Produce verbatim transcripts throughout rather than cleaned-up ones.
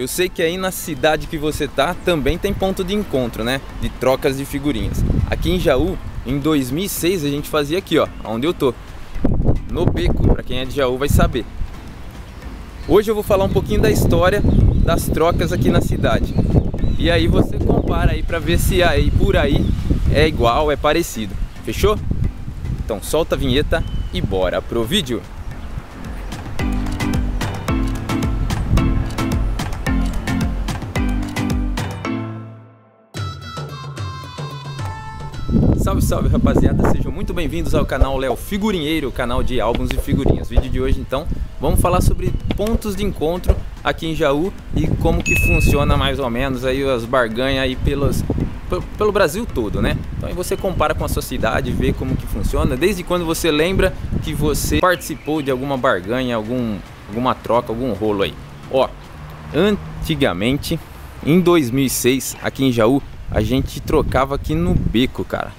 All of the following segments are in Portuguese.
Eu sei que aí na cidade que você tá também tem ponto de encontro, né? De trocas de figurinhas. Aqui em Jaú, em dois mil e seis, a gente fazia aqui, ó, onde eu tô. No Beco, pra quem é de Jaú vai saber. Hoje eu vou falar um pouquinho da história das trocas aqui na cidade. E aí você compara aí pra ver se aí por aí é igual, é parecido. Fechou? Então solta a vinheta e bora pro vídeo! Salve, salve rapaziada, sejam muito bem-vindos ao canal Léo Figurinheiro, canal de álbuns e figurinhas. Vídeo de hoje então, vamos falar sobre pontos de encontro aqui em Jaú e como que funciona mais ou menos aí as barganhas aí pelos, pelo Brasil todo, né? Então aí você compara com a sua cidade, vê como que funciona, desde quando você lembra que você participou de alguma barganha, algum, alguma troca, algum rolo aí. Ó, antigamente, em dois mil e seis, aqui em Jaú, a gente trocava aqui no Beco, cara.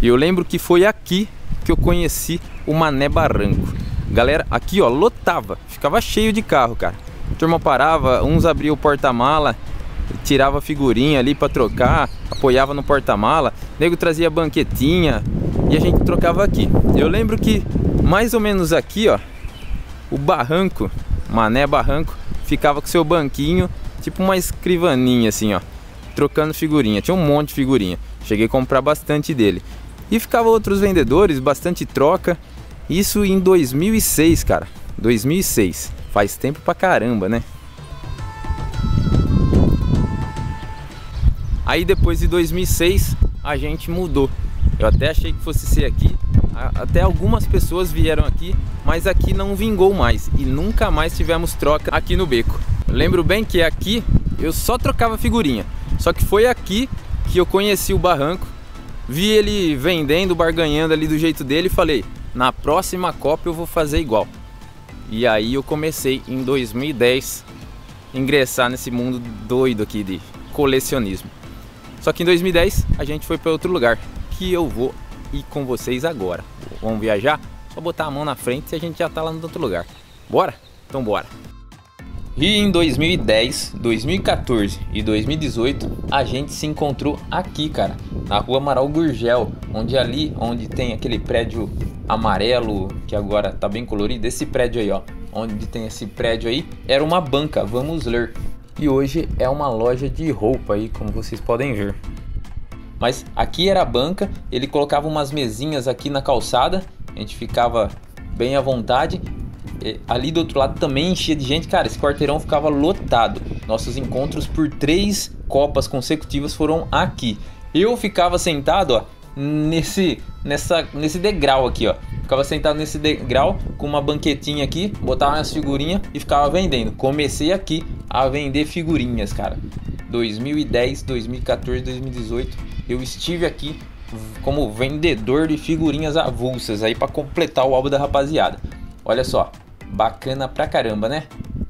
E eu lembro que foi aqui que eu conheci o Mané Barranco. Galera, aqui ó, lotava, ficava cheio de carro, cara. A turma parava, uns abriam o porta-mala, tirava a figurinha ali pra trocar, apoiava no porta-mala, nego trazia banquetinha e a gente trocava aqui. Eu lembro que mais ou menos aqui ó, o Barranco, Mané Barranco, ficava com seu banquinho, tipo uma escrivaninha assim ó, trocando figurinha. Tinha um monte de figurinha, cheguei a comprar bastante dele. E ficava outros vendedores, bastante troca. Isso em dois mil e seis, cara. dois mil e seis. Faz tempo pra caramba, né? Aí depois de dois mil e seis, a gente mudou. Eu até achei que fosse ser aqui. Até algumas pessoas vieram aqui, mas aqui não vingou mais. E nunca mais tivemos troca aqui no Beco. Eu lembro bem que aqui eu só trocava figurinha. Só que foi aqui que eu conheci o Barranco. Vi ele vendendo, barganhando ali do jeito dele e falei, na próxima Copa eu vou fazer igual. E aí eu comecei em dois mil e dez a ingressar nesse mundo doido aqui de colecionismo. Só que em dois mil e dez a gente foi para outro lugar, que eu vou ir com vocês agora. Vamos viajar? Só botar a mão na frente e a gente já tá lá no outro lugar. Bora? Então bora! E em dois mil e dez, dois mil e quatorze e dois mil e dezoito a gente se encontrou aqui, cara, na Rua Amaral Gurgel, onde ali, onde tem aquele prédio amarelo que agora tá bem colorido, esse prédio aí, ó, onde tem esse prédio aí, era uma banca, vamos ler, e hoje é uma loja de roupa aí, como vocês podem ver. Mas aqui era a banca, ele colocava umas mesinhas aqui na calçada, a gente ficava bem à vontade. Ali do outro lado também enchia de gente, cara, esse quarteirão ficava lotado. Nossos encontros por três copas consecutivas foram aqui. Eu ficava sentado, ó, nesse, nessa, nesse degrau aqui, ó. Ficava sentado nesse degrau com uma banquetinha aqui, botava minhas figurinhas e ficava vendendo. Comecei aqui a vender figurinhas, cara. dois mil e dez, dois mil e quatorze, dois mil e dezoito, eu estive aqui como vendedor de figurinhas avulsas aí para completar o álbum da rapaziada. Olha só. Bacana pra caramba, né?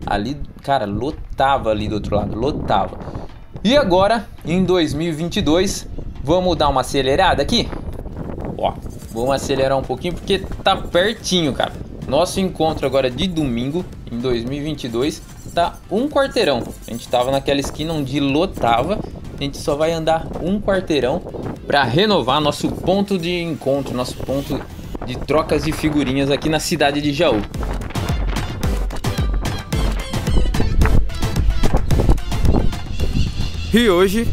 Ali, cara, lotava ali do outro lado, lotava. E agora, em dois mil e vinte e dois, vamos dar uma acelerada aqui? Ó, vamos acelerar um pouquinho porque tá pertinho, cara. Nosso encontro agora de domingo, em dois mil e vinte e dois, tá um quarteirão. A gente tava naquela esquina onde lotava, a gente só vai andar um quarteirão pra renovar nosso ponto de encontro, nosso ponto de trocas de figurinhas aqui na cidade de Jaú. E hoje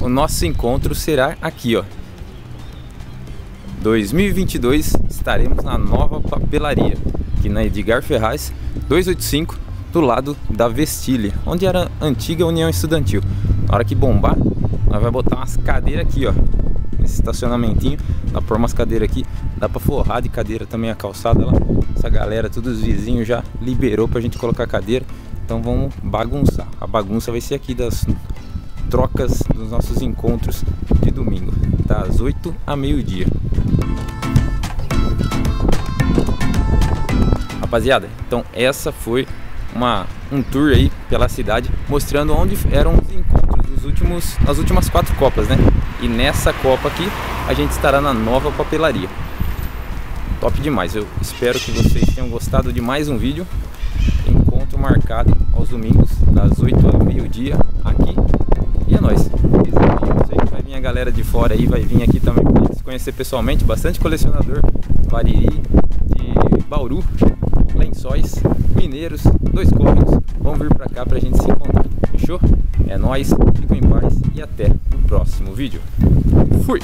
o nosso encontro será aqui, ó. dois mil e vinte e dois estaremos na nova papelaria, aqui na Edgar Ferraz, duzentos e oitenta e cinco, do lado da Vestília, onde era a antiga União Estudantil. Na hora que bombar, nós vamos botar umas cadeiras aqui, ó, nesse estacionamentinho, dá pra pôr umas cadeiras aqui, dá pra forrar de cadeira também a calçada lá. Essa galera, todos os vizinhos já liberou pra gente colocar cadeira, então vamos bagunçar. A bagunça vai ser aqui das trocas dos nossos encontros de domingo, das oito a meio-dia. Rapaziada, então essa foi uma, um tour aí pela cidade, mostrando onde eram os encontros dos últimos, nas últimas quatro copas, né? E nessa copa aqui, a gente estará na nova papelaria. Top demais, eu espero que vocês tenham gostado de mais um vídeo. Encontro marcado aos domingos, das oito ao meio-dia, aqui. E é nóis. Vai vir a galera de fora aí, vai vir aqui também pra gente se conhecer pessoalmente. Bastante colecionador, Bariri, de Bauru, Lençóis, mineiros, Dois Córregos. Vão vir pra cá pra gente se encontrar. Fechou? É nóis, fiquem em paz e até o próximo vídeo. Fui!